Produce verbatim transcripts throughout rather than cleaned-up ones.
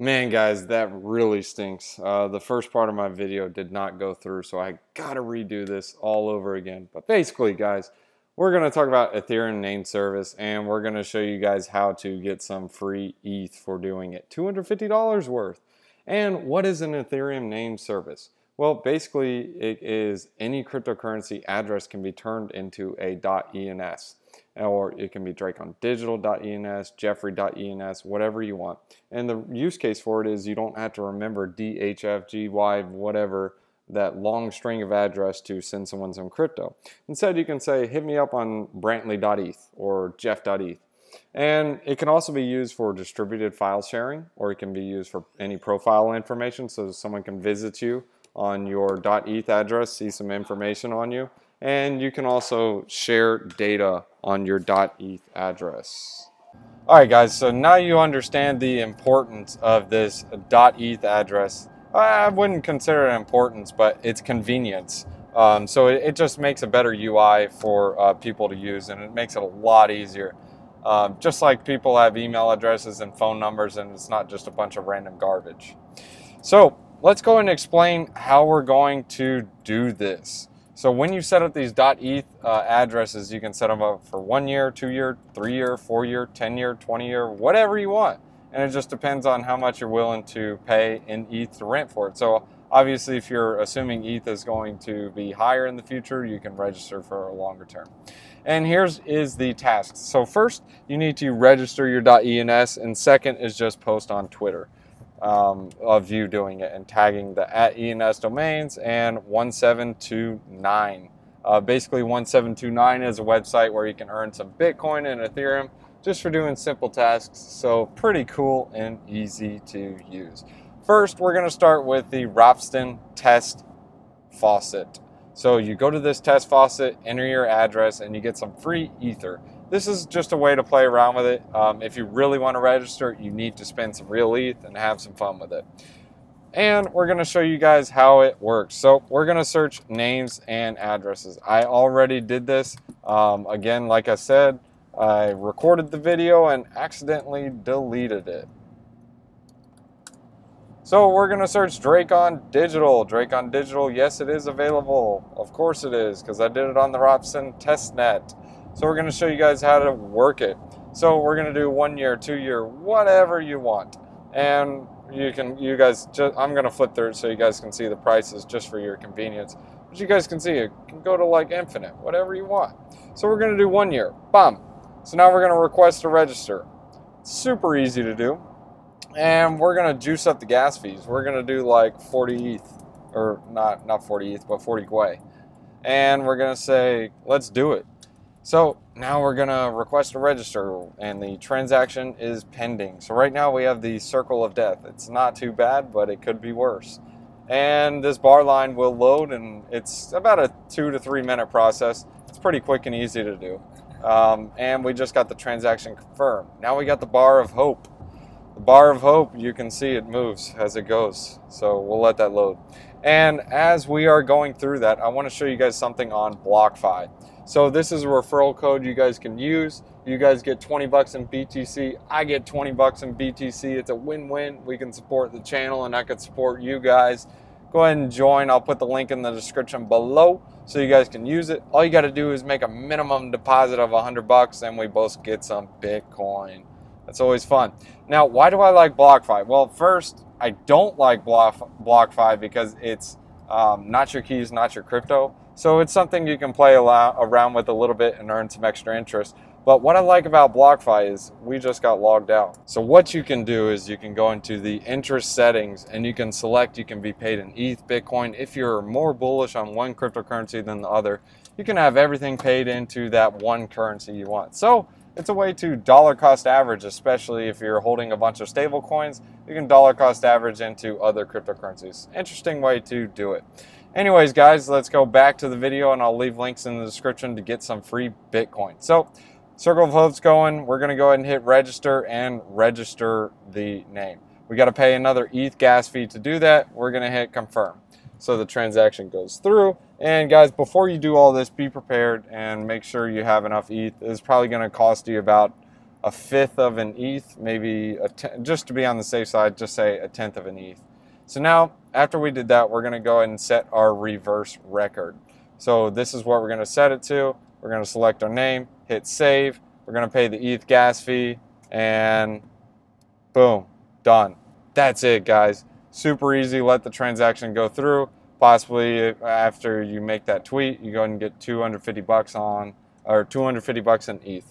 Man, guys, that really stinks. Uh, the first part of my video did not go through, so I gotta redo this all over again. But basically, guys, we're gonna talk about Ethereum Name Service, and we're gonna show you guys how to get some free E T H for doing it, two hundred fifty dollars worth. And what is an Ethereum Name Service? Well, basically, it is any cryptocurrency address can be turned into a .ens. Or it can be drake on digital dot E N S, jeffrey dot E N S, whatever you want. And the use case for it is you don't have to remember D H F G Y, whatever, that long string of address to send someone some crypto. Instead, you can say, hit me up on brantley dot E T H or jeff dot E T H. And it can also be used for distributed file sharing, or it can be used for any profile information, so someone can visit you on your .eth address, see some information on you. And you can also share data on your .eth address. All right, guys, so now you understand the importance of this .eth address. I wouldn't consider it importance, but it's convenience. Um, so it, it just makes a better U I for uh, people to use, and it makes it a lot easier. Uh, just like people have email addresses and phone numbers, and it's not just a bunch of random garbage. So let's go and explain how we're going to do this. So when you set up these .eth uh, addresses, you can set them up for one year, two year, three year, four year, ten year, twenty year, whatever you want. And it just depends on how much you're willing to pay in E T H to rent for it. So obviously, if you're assuming E T H is going to be higher in the future, you can register for a longer term. And here's is the task. So first, you need to register your .ens, and second is just post on Twitter. Um, of you doing it and tagging the at E N S domains and one seven two nine. Uh, basically, one seven two nine is a website where you can earn some Bitcoin and Ethereum just for doing simple tasks. So pretty cool and easy to use. First, we're going to start with the Ropsten test faucet. So you go to this test faucet, enter your address, and you get some free ether. This is just a way to play around with it. Um, if you really want to register, you need to spend some real E T H and have some fun with it. And we're going to show you guys how it works. So we're going to search names and addresses. I already did this. Um, again, like I said, I recorded the video and accidentally deleted it. So we're going to search Drake on Digital. Drake on Digital, yes, it is available. Of course it is, because I did it on the Ropsten testnet. So we're going to show you guys how to work it. So we're going to do one year, two year, whatever you want. And you can, you guys, just, I'm going to flip through it so you guys can see the prices just for your convenience. But you guys can see it can go to like infinite, whatever you want. So we're going to do one year, bam. So now we're going to request to register. Super easy to do. And we're going to juice up the gas fees. We're going to do like forty E T H, or not, not forty E T H, but forty Gwei. And we're going to say, let's do it. So now we're going to request to register, and the transaction is pending. So right now we have the circle of death. It's not too bad, but it could be worse. And this bar line will load, and it's about a two to three minute process. It's pretty quick and easy to do. Um, and we just got the transaction confirmed. Now we got the bar of hope. The bar of hope, you can see it moves as it goes. So we'll let that load. And as we are going through that, I want to show you guys something on BlockFi. So this is a referral code you guys can use. You guys get twenty bucks in B T C. I get twenty bucks in B T C. It's a win-win. We can support the channel, and I can support you guys. Go ahead and join. I'll put the link in the description below so you guys can use it. All you got to do is make a minimum deposit of one hundred bucks, and we both get some Bitcoin. That's always fun. Now, why do I like BlockFi? Well, first, I don't like BlockFi because it's um, not your keys, not your crypto. So it's something you can play around with a little bit and earn some extra interest. But what I like about BlockFi is we just got logged out. So what you can do is you can go into the interest settings, and you can select, you can be paid in E T H, Bitcoin. If you're more bullish on one cryptocurrency than the other, you can have everything paid into that one currency you want. So it's a way to dollar cost average, especially if you're holding a bunch of stable coins. You can dollar cost average into other cryptocurrencies. Interesting way to do it. Anyways, guys, let's go back to the video, and I'll leave links in the description to get some free Bitcoin. So, Circle of Hope's going. We're going to go ahead and hit register and register the name. We got to pay another E T H gas fee to do that. We're going to hit confirm. So the transaction goes through. And guys, before you do all this, be prepared and make sure you have enough E T H. It's probably going to cost you about a fifth of an E T H, maybe a ten, just to be on the safe side, just say a tenth of an E T H. So now, after we did that, we're gonna go ahead and set our reverse record. So this is what we're gonna set it to. We're gonna select our name, hit save. We're gonna pay the E T H gas fee, and boom, done. That's it, guys. Super easy, let the transaction go through. Possibly after you make that tweet, you go ahead and get two hundred fifty bucks on, or two hundred fifty bucks in E T H.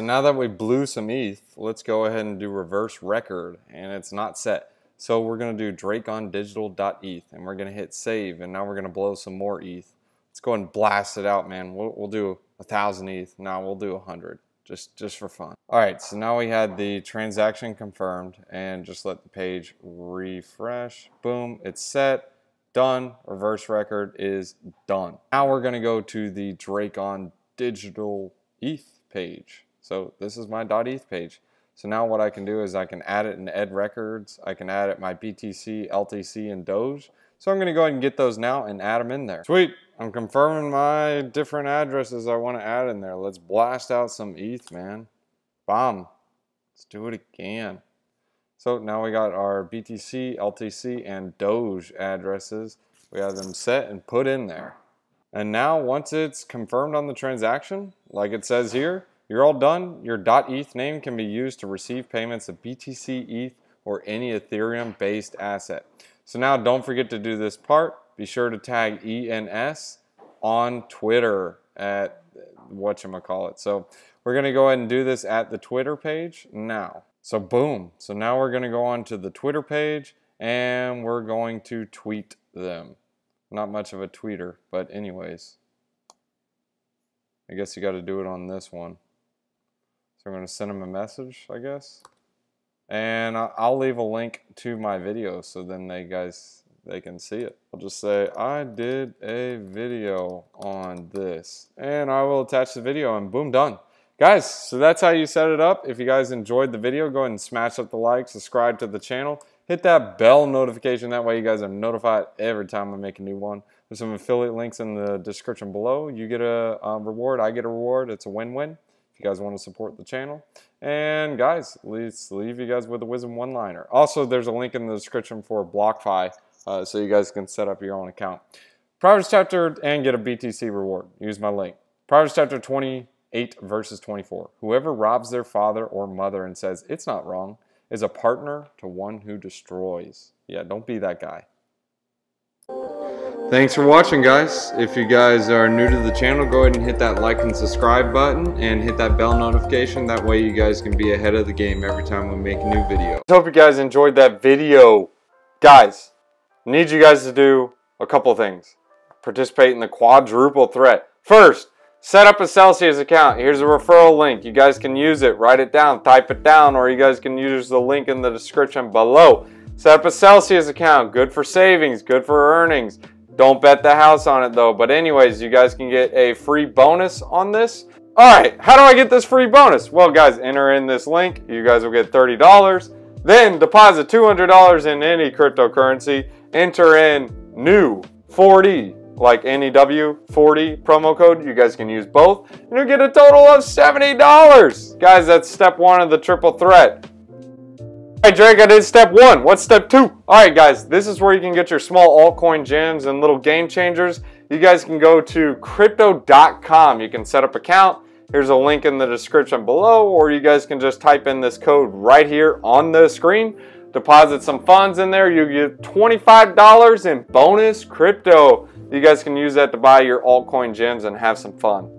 So now that we blew some E T H, let's go ahead and do reverse record, and it's not set. So we're gonna do drakeondigital.eth, and we're gonna hit save, and now we're gonna blow some more E T H. Let's go ahead and blast it out, man. We'll, we'll do a thousand E T H. Now we'll do a hundred, just, just for fun. All right, so now we had the transaction confirmed, and just let the page refresh. Boom, it's set. Done. Reverse record is done. Now we're going to go to the Drakeon Digital E T H page. So this is my .eth page. So now what I can do is I can add it in Ed Records. I can add it my B T C, L T C, and Doge. So I'm going to go ahead and get those now and add them in there. Sweet. I'm confirming my different addresses I want to add in there. Let's blast out some E T H, man. Bomb. Let's do it again. So now we got our B T C, L T C, and Doge addresses. We have them set and put in there. And now once it's confirmed on the transaction, like it says here, you're all done. Your .eth name can be used to receive payments of B T C, E T H, or any Ethereum-based asset. So now don't forget to do this part. Be sure to tag E N S on Twitter at whatchamacallit. So we're going to go ahead and do this at the Twitter page now. So boom, so now we're gonna go on to the Twitter page and we're going to tweet them. Not much of a tweeter, but anyways. I guess you gotta do it on this one. So I'm gonna send them a message, I guess. And I'll leave a link to my video so then they guys, they can see it. I'll just say, I did a video on this. And I will attach the video and boom, done. Guys, so that's how you set it up. If you guys enjoyed the video, go ahead and smash up the like, subscribe to the channel, hit that bell notification. That way you guys are notified every time I make a new one. There's some affiliate links in the description below. You get a um, reward, I get a reward. It's a win-win if you guys want to support the channel. And guys, let's leave you guys with a wisdom one-liner. Also, there's a link in the description for BlockFi uh, so you guys can set up your own account. Proverbs chapter and get a B T C reward. Use my link. Proverbs chapter twenty-eight verses twenty-four. Whoever robs their father or mother and says it's not wrong is a partner to one who destroys. Yeah, don't be that guy. Thanks for watching, guys. If you guys are new to the channel, go ahead and hit that like and subscribe button and hit that bell notification. That way you guys can be ahead of the game every time we make a new video. I hope you guys enjoyed that video. Guys, I need you guys to do a couple things. Participate in the quadruple threat. First, set up a Celsius account. Here's a referral link. You guys can use it. Write it down. Type it down. Or you guys can use the link in the description below. Set up a Celsius account. Good for savings. Good for earnings. Don't bet the house on it though. But anyways, you guys can get a free bonus on this. Alright, how do I get this free bonus? Well guys, enter in this link. You guys will get thirty dollars. Then deposit two hundred dollars in any cryptocurrency. Enter in new forty. Like N E W forty promo code. You guys can use both and you'll get a total of seventy dollars. Guys, that's step one of the triple threat. All right, Drake, I did step one. What's step two? All right, guys, this is where you can get your small altcoin gems and little game changers. You guys can go to crypto dot com. You can set up an account. Here's a link in the description below, or you guys can just type in this code right here on the screen. Deposit some funds in there. You get twenty-five dollars in bonus crypto. You guys can use that to buy your altcoin gems and have some fun.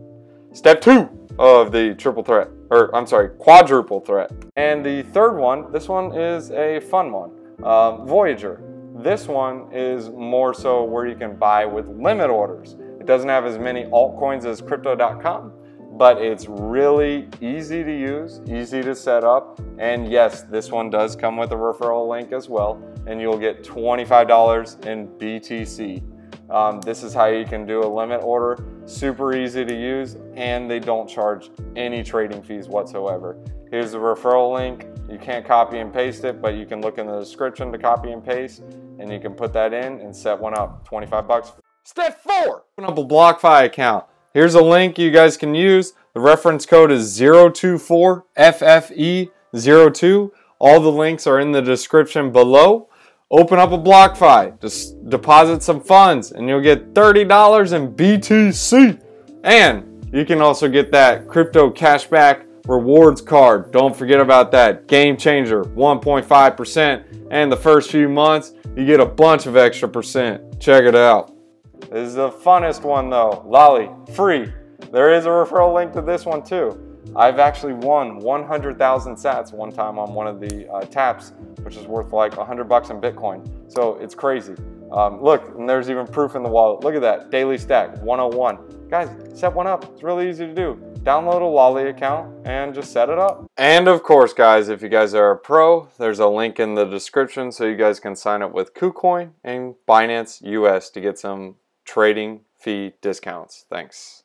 Step two of the triple threat, or I'm sorry, quadruple threat. And the third one, this one is a fun one, uh, Voyager. This one is more so where you can buy with limit orders. It doesn't have as many altcoins as crypto dot com, but it's really easy to use, easy to set up. And yes, this one does come with a referral link as well, and you'll get twenty-five dollars in B T C. Um, this is how you can do a limit order, super easy to use, and they don't charge any trading fees whatsoever. Here's the referral link. You can't copy and paste it, but you can look in the description to copy and paste, and you can put that in and set one up, twenty-five bucks. Step four, open up a BlockFi account. Here's a link you guys can use. The reference code is zero two four F F E zero two. All the links are in the description below. Open up a BlockFi, just deposit some funds, and you'll get thirty dollars in B T C. And you can also get that crypto cashback rewards card. Don't forget about that. Game changer, one point five percent. And the first few months, you get a bunch of extra percent. Check it out. This is the funnest one though. Lolli, free. There is a referral link to this one too. I've actually won one hundred thousand sats one time on one of the uh, taps, which is worth like a hundred bucks in Bitcoin. So it's crazy. Um, look, and there's even proof in the wallet. Look at that, daily stack, one oh one. Guys, set one up, it's really easy to do. Download a Lolli account and just set it up. And of course, guys, if you guys are a pro, there's a link in the description so you guys can sign up with KuCoin and Binance U S to get some trading fee discounts. Thanks.